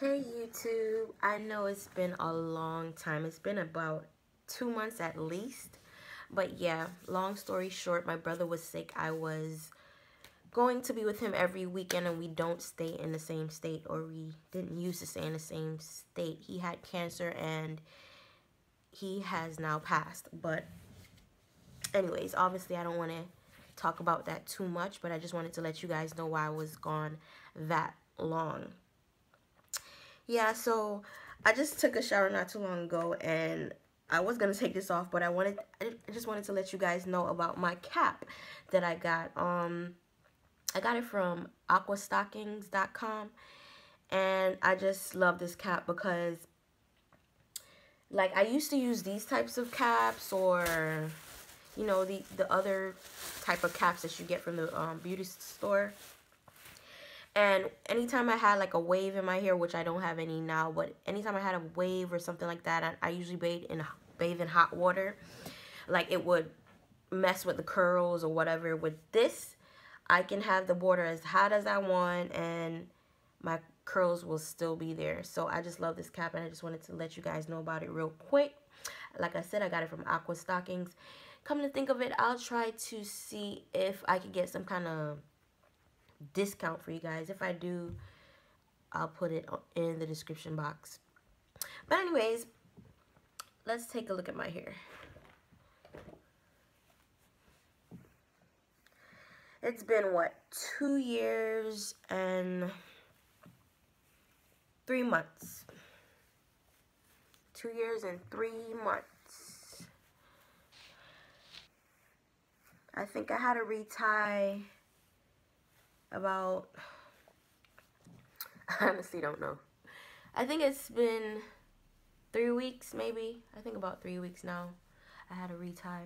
Hey YouTube, I know it's been a long time. It's been about 2 months at least. But yeah, long story short, my brother was sick. I was going to be with him every weekend and we don't stay in the same state, or we didn't used to stay in the same state. He had cancer and he has now passed. But anyways, obviously I don't want to talk about that too much, but I just wanted to let you guys know why I was gone that long. Yeah, so I just took a shower not too long ago, and I was going to take this off, but I just wanted to let you guys know about my cap that I got. I got it from Aquastockings.com, and I just love this cap because, like, I used to use these types of caps, or, you know, the other type of caps that you get from the beauty store. And anytime I had like a wave in my hair, which I don't have any now, but anytime I had a wave or something like that, I usually bathe in hot water. Like, it would mess with the curls or whatever. With this, I can have the water as hot as I want and my curls will still be there. So I just love this cap and I just wanted to let you guys know about it real quick. Like I said, I got it from Aqua Stockings. Come to think of it, I'll try to see if I could get some kind of discount for you guys. If I do, I'll put it in the description box. But anyways, let's take a look at my hair. It's been, what, 2 years and 3 months. 2 years and 3 months. I think I had a retie about, I honestly don't know. I think it's been 3 weeks maybe. I think about 3 weeks now. I had a retie.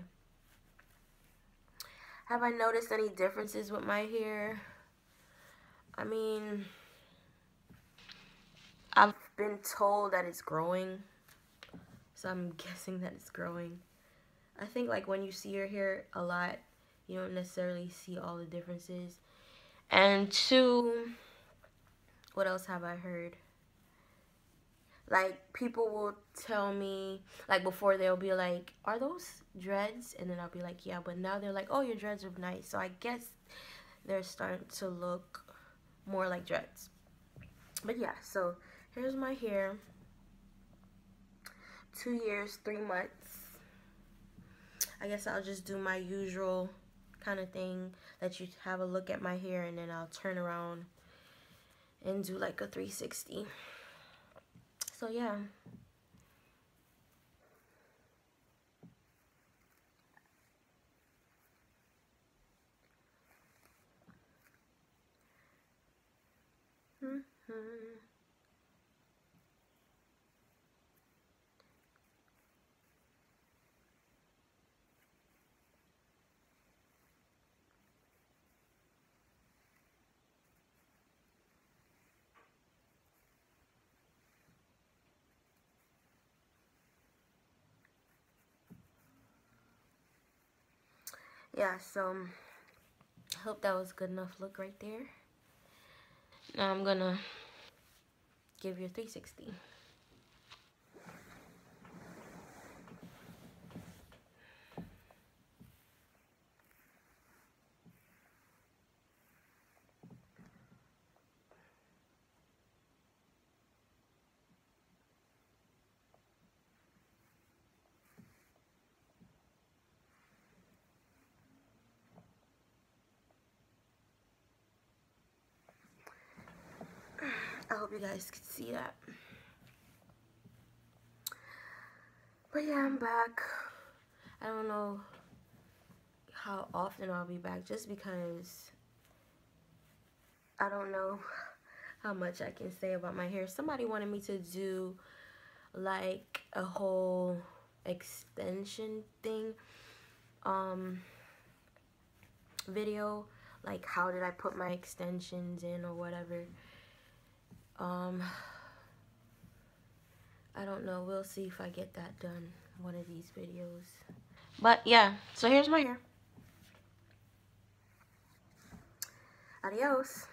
Have I noticed any differences with my hair? I mean, I've been told that it's growing, so I'm guessing that it's growing. I think, like, when you see your hair a lot, you don't necessarily see all the differences. And two, what else have I heard? Like, people will tell me, like, before they'll be like, are those dreads? And then I'll be like, yeah, but now they're like, oh, your dreads are nice. So I guess they're starting to look more like dreads. But yeah, so here's my hair. 2 years, 3 months. I guess I'll just do my usual kind of thing, that you have a look at my hair and then I'll turn around and do like a 360. So yeah, yeah, so I hope that was a good enough look right there. Now I'm gonna give you a 360. I hope you guys could see that. But yeah, I'm back. I don't know how often I'll be back, just because I don't know how much I can say about my hair. Somebody wanted me to do like a whole extension thing, video, like how did I put my extensions in or whatever. I don't know, we'll see if I get that done one of these videos. But yeah, so here's my hair. Adios.